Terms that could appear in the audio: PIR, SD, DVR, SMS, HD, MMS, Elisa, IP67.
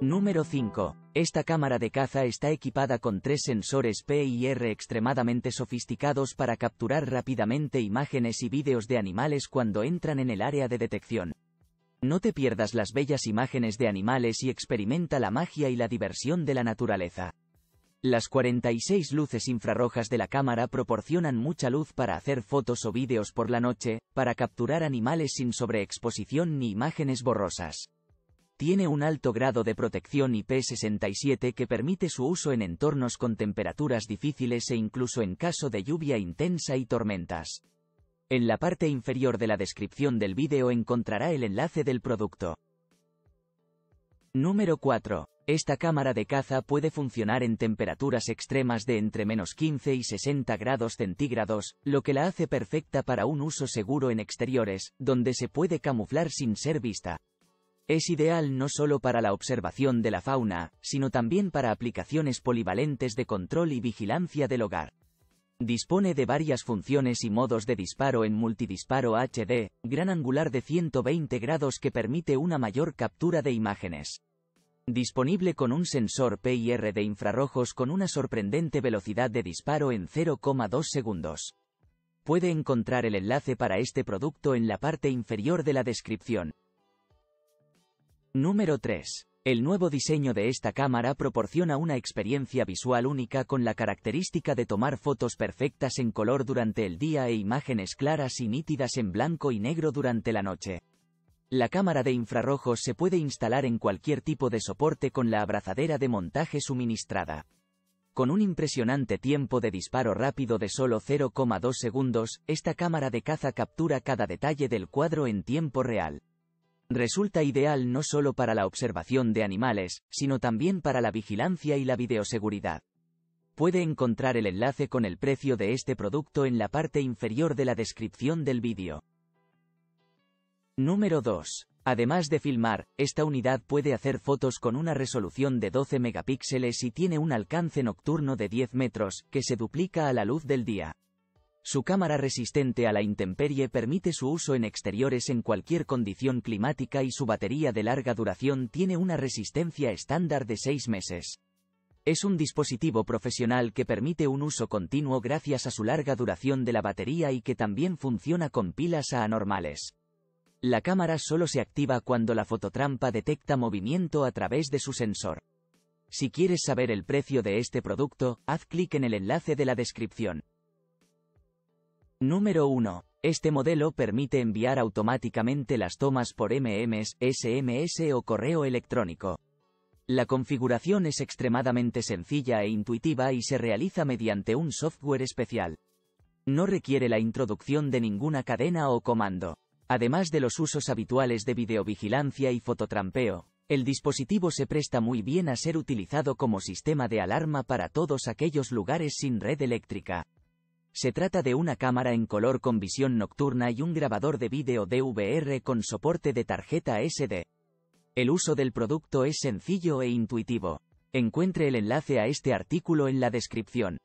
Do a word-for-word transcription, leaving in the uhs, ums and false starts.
Número cinco. Esta cámara de caza está equipada con tres sensores P I R extremadamente sofisticados para capturar rápidamente imágenes y vídeos de animales cuando entran en el área de detección. No te pierdas las bellas imágenes de animales y experimenta la magia y la diversión de la naturaleza. Las cuarenta y seis luces infrarrojas de la cámara proporcionan mucha luz para hacer fotos o vídeos por la noche, para capturar animales sin sobreexposición ni imágenes borrosas. Tiene un alto grado de protección I P sesenta y siete que permite su uso en entornos con temperaturas difíciles e incluso en caso de lluvia intensa y tormentas. En la parte inferior de la descripción del vídeo encontrará el enlace del producto. Número cuatro. Esta cámara de caza puede funcionar en temperaturas extremas de entre menos quince y sesenta grados centígrados, lo que la hace perfecta para un uso seguro en exteriores, donde se puede camuflar sin ser vista. Es ideal no solo para la observación de la fauna, sino también para aplicaciones polivalentes de control y vigilancia del hogar. Dispone de varias funciones y modos de disparo en multidisparo H D, gran angular de ciento veinte grados que permite una mayor captura de imágenes. Disponible con un sensor P I R de infrarrojos con una sorprendente velocidad de disparo en cero coma dos segundos. Puede encontrar el enlace para este producto en la parte inferior de la descripción. Número tres. El nuevo diseño de esta cámara proporciona una experiencia visual única con la característica de tomar fotos perfectas en color durante el día e imágenes claras y nítidas en blanco y negro durante la noche. La cámara de infrarrojos se puede instalar en cualquier tipo de soporte con la abrazadera de montaje suministrada. Con un impresionante tiempo de disparo rápido de solo cero coma dos segundos, esta cámara de caza captura cada detalle del cuadro en tiempo real. Resulta ideal no solo para la observación de animales, sino también para la vigilancia y la videoseguridad. Puede encontrar el enlace con el precio de este producto en la parte inferior de la descripción del vídeo. Número dos. Además de filmar, esta unidad puede hacer fotos con una resolución de doce megapíxeles y tiene un alcance nocturno de diez metros, que se duplica a la luz del día. Su cámara resistente a la intemperie permite su uso en exteriores en cualquier condición climática y su batería de larga duración tiene una resistencia estándar de seis meses. Es un dispositivo profesional que permite un uso continuo gracias a su larga duración de la batería y que también funciona con pilas anormales. La cámara solo se activa cuando la fototrampa detecta movimiento a través de su sensor. Si quieres saber el precio de este producto, haz clic en el enlace de la descripción. Número uno. Este modelo permite enviar automáticamente las tomas por M M S, S M S o correo electrónico. La configuración es extremadamente sencilla e intuitiva y se realiza mediante un software especial. No requiere la introducción de ninguna cadena o comando. Además de los usos habituales de videovigilancia y fototrampeo, el dispositivo se presta muy bien a ser utilizado como sistema de alarma para todos aquellos lugares sin red eléctrica. Se trata de una cámara en color con visión nocturna y un grabador de vídeo D V R con soporte de tarjeta S D. El uso del producto es sencillo e intuitivo. Encuentre el enlace a este artículo en la descripción.